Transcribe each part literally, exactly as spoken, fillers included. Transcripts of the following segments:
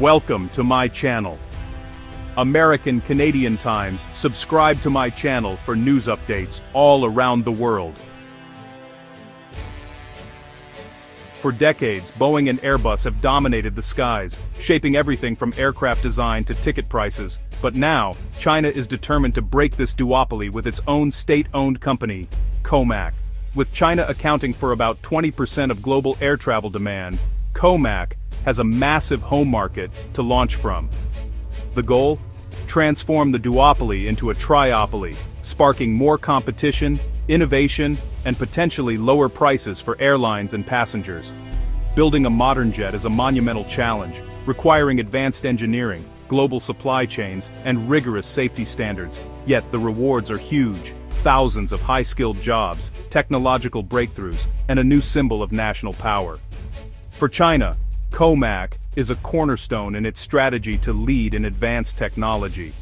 Welcome to my channel. American Canadian Times, subscribe to my channel for news updates all around the world. For decades, Boeing and Airbus have dominated the skies, shaping everything from aircraft design to ticket prices, but now, China is determined to break this duopoly with its own state-owned company, COMAC. With China accounting for about twenty percent of global air travel demand, COMAC has a massive home market to launch from. The goal? Transform the duopoly into a triopoly, sparking more competition, innovation, and potentially lower prices for airlines and passengers. Building a modern jet is a monumental challenge, requiring advanced engineering, global supply chains, and rigorous safety standards. Yet the rewards are huge: thousands of high-skilled jobs, technological breakthroughs, and a new symbol of national power. For China, COMAC is a cornerstone in its strategy to lead in advanced technology.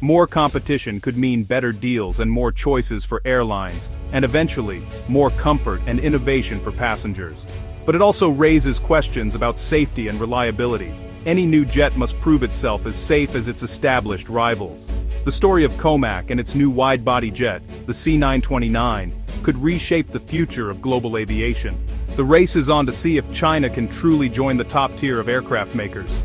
More competition could mean better deals and more choices for airlines, and eventually, more comfort and innovation for passengers. But it also raises questions about safety and reliability. Any new jet must prove itself as safe as its established rivals. The story of COMAC and its new wide-body jet, the C nine twenty-nine, could reshape the future of global aviation. The race is on to see if China can truly join the top tier of aircraft makers.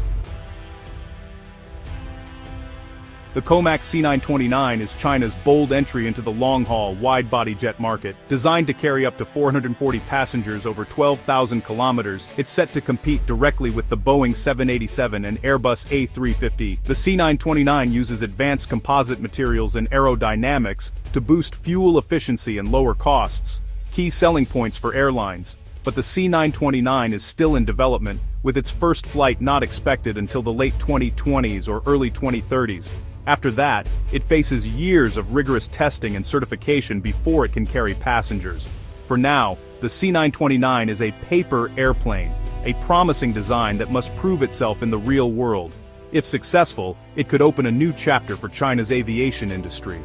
The COMAC C nine twenty-nine is China's bold entry into the long-haul, wide-body jet market. Designed to carry up to four hundred forty passengers over twelve thousand kilometers, it's set to compete directly with the Boeing seven eighty-seven and Airbus A three fifty. The C nine twenty-nine uses advanced composite materials and aerodynamics to boost fuel efficiency and lower costs, key selling points for airlines. But the C nine twenty-nine is still in development, with its first flight not expected until the late twenty twenties or early twenty thirties. After that, it faces years of rigorous testing and certification before it can carry passengers. For now, the C nine twenty-nine is a paper airplane, a promising design that must prove itself in the real world. If successful, it could open a new chapter for China's aviation industry.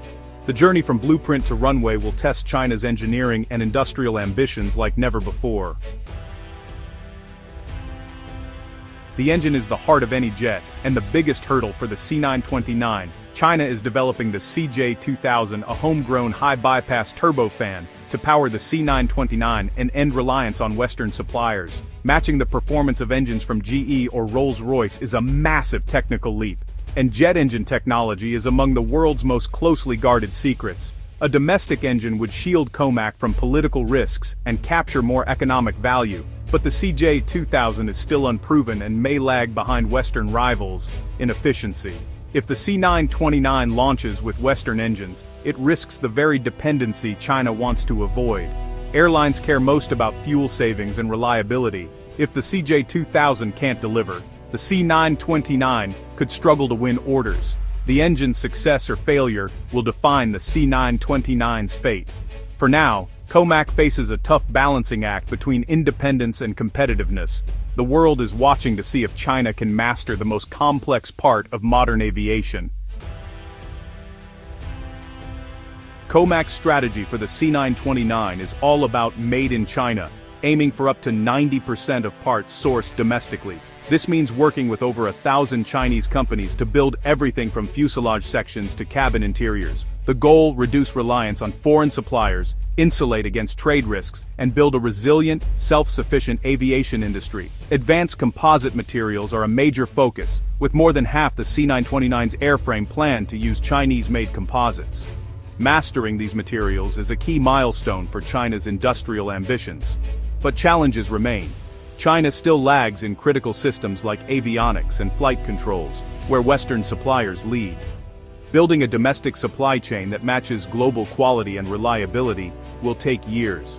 The journey from blueprint to runway will test China's engineering and industrial ambitions like never before. The engine is the heart of any jet, and the biggest hurdle for the C nine twenty-nine. China is developing the C J two thousand, a homegrown high-bypass turbofan, to power the C nine twenty-nine and end reliance on Western suppliers. Matching the performance of engines from G E or Rolls-Royce is a massive technical leap, and jet engine technology is among the world's most closely guarded secrets. A domestic engine would shield COMAC from political risks and capture more economic value, but the C J two thousand is still unproven and may lag behind Western rivals in efficiency. If the C nine twenty-nine launches with Western engines, it risks the very dependency China wants to avoid. Airlines care most about fuel savings and reliability. If the C J two thousand can't deliver, the C nine twenty-nine could struggle to win orders. The engine's success or failure will define the C nine twenty-nine's fate. For now, COMAC faces a tough balancing act between independence and competitiveness. The world is watching to see if China can master the most complex part of modern aviation. COMAC's strategy for the C nine twenty-nine is all about made in China, aiming for up to ninety percent of parts sourced domestically. This means working with over a thousand Chinese companies to build everything from fuselage sections to cabin interiors. The goal: reduce reliance on foreign suppliers, insulate against trade risks, and build a resilient, self-sufficient aviation industry. Advanced composite materials are a major focus, with more than half the C nine twenty-nine's airframe planned to use Chinese-made composites. Mastering these materials is a key milestone for China's industrial ambitions. But challenges remain. China still lags in critical systems like avionics and flight controls, where Western suppliers lead. Building a domestic supply chain that matches global quality and reliability will take years.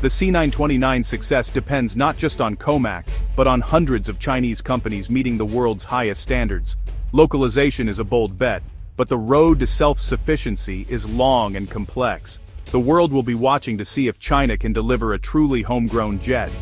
The C nine twenty-nine's success depends not just on COMAC, but on hundreds of Chinese companies meeting the world's highest standards. Localization is a bold bet, but the road to self-sufficiency is long and complex. The world will be watching to see if China can deliver a truly homegrown jet.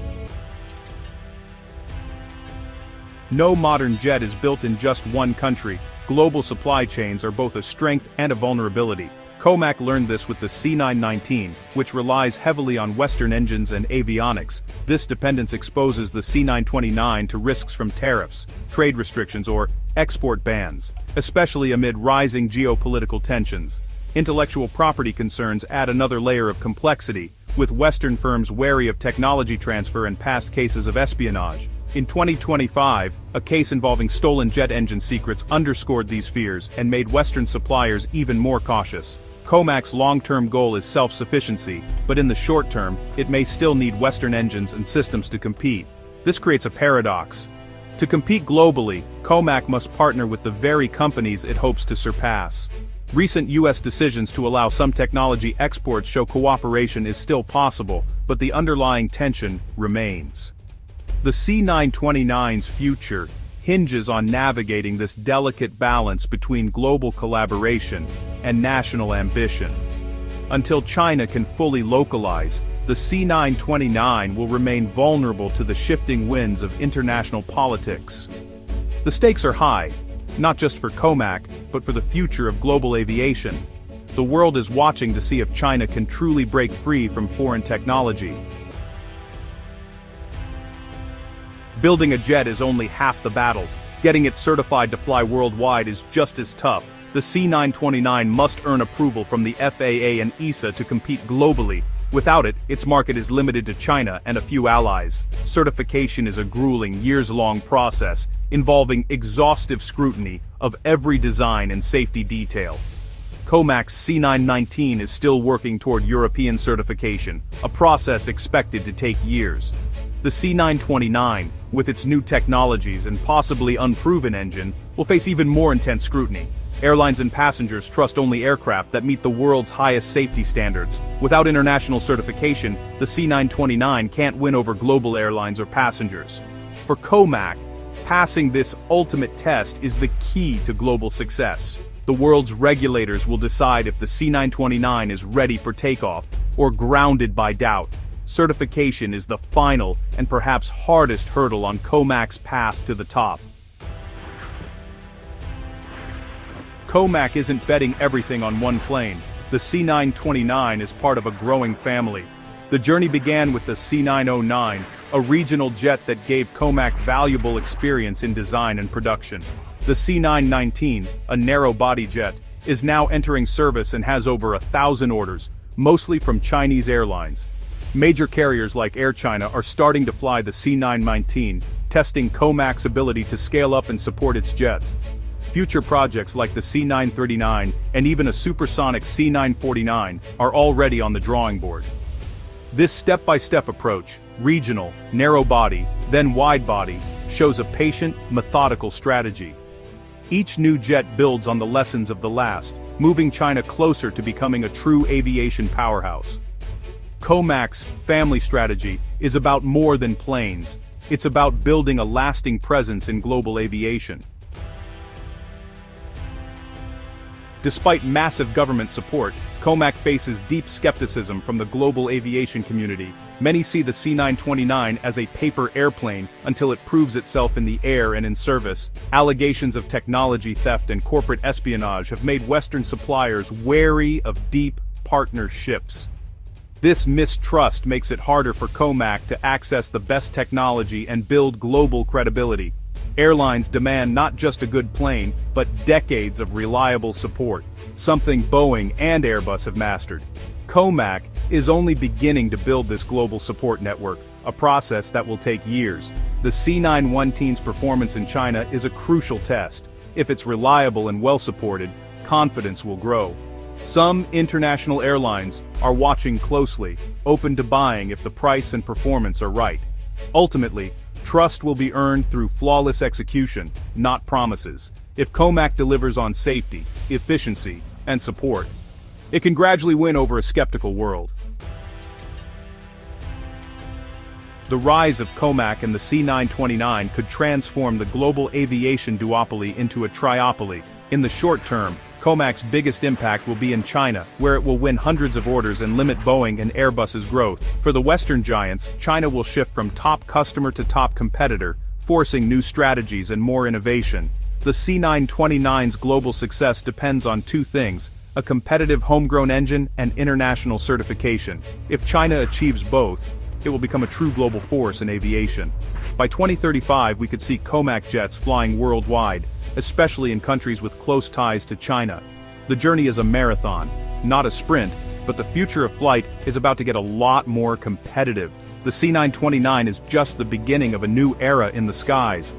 No modern jet is built in just one country. Global supply chains are both a strength and a vulnerability. COMAC learned this with the C nine nineteen, which relies heavily on Western engines and avionics. This dependence exposes the C nine twenty-nine to risks from tariffs, trade restrictions, or export bans, especially amid rising geopolitical tensions. Intellectual property concerns add another layer of complexity, with Western firms wary of technology transfer and past cases of espionage. In twenty twenty-five, a case involving stolen jet engine secrets underscored these fears and made Western suppliers even more cautious. COMAC's long-term goal is self-sufficiency, but in the short term, it may still need Western engines and systems to compete. This creates a paradox. To compete globally, COMAC must partner with the very companies it hopes to surpass. Recent U S decisions to allow some technology exports show cooperation is still possible, but the underlying tension remains. The C nine twenty-nine's future hinges on navigating this delicate balance between global collaboration and national ambition. Until China can fully localize, the C nine twenty-nine will remain vulnerable to the shifting winds of international politics. The stakes are high, not just for COMAC, but for the future of global aviation. The world is watching to see if China can truly break free from foreign technology. Building a jet is only half the battle. Getting it certified to fly worldwide is just as tough. The C nine twenty-nine must earn approval from the F A A and E A S A to compete globally. Without it, its market is limited to China and a few allies. Certification is a grueling, years-long process, involving exhaustive scrutiny of every design and safety detail. COMAC's C nine nineteen is still working toward European certification, a process expected to take years. The C nine twenty-nine, with its new technologies and possibly unproven engine, will face even more intense scrutiny. Airlines and passengers trust only aircraft that meet the world's highest safety standards. Without international certification, the C nine twenty-nine can't win over global airlines or passengers. For COMAC, passing this ultimate test is the key to global success. The world's regulators will decide if the C nine twenty-nine is ready for takeoff or grounded by doubt. Certification is the final and perhaps hardest hurdle on COMAC's path to the top. COMAC isn't betting everything on one plane. The C nine twenty-nine is part of a growing family. The journey began with the C nine oh nine, a regional jet that gave COMAC valuable experience in design and production. The C nine nineteen, a narrow-body jet, is now entering service and has over a thousand orders, mostly from Chinese airlines. Major carriers like Air China are starting to fly the C nine nineteen, testing COMAC's ability to scale up and support its jets. Future projects like the C nine thirty-nine and even a supersonic C nine forty-nine are already on the drawing board. This step-by-step approach, regional, narrow-body, then wide-body, shows a patient, methodical strategy. Each new jet builds on the lessons of the last, moving China closer to becoming a true aviation powerhouse. COMAC's family strategy is about more than planes. It's about building a lasting presence in global aviation. Despite massive government support, COMAC faces deep skepticism from the global aviation community. Many see the C nine twenty-nine as a paper airplane until it proves itself in the air and in service. Allegations of technology theft and corporate espionage have made Western suppliers wary of deep partnerships. This mistrust makes it harder for COMAC to access the best technology and build global credibility. Airlines demand not just a good plane, but decades of reliable support, something Boeing and Airbus have mastered. COMAC is only beginning to build this global support network, a process that will take years. The C nine nineteen's performance in China is a crucial test. If it's reliable and well-supported, confidence will grow. Some international airlines are watching closely, open to buying if the price and performance are right. Ultimately, trust will be earned through flawless execution, not promises. If COMAC delivers on safety, efficiency, and support, it can gradually win over a skeptical world. The rise of COMAC and the C nine twenty-nine could transform the global aviation duopoly into a triopoly. In the short term, COMAC's biggest impact will be in China, where it will win hundreds of orders and limit Boeing and Airbus's growth. For the Western giants, China will shift from top customer to top competitor, forcing new strategies and more innovation. The C nine twenty-nine's global success depends on two things: a competitive homegrown engine, and international certification. If China achieves both, it will become a true global force in aviation. By twenty thirty-five, we could see COMAC jets flying worldwide, especially in countries with close ties to China. The journey is a marathon, not a sprint, but the future of flight is about to get a lot more competitive. The C nine twenty-nine is just the beginning of a new era in the skies.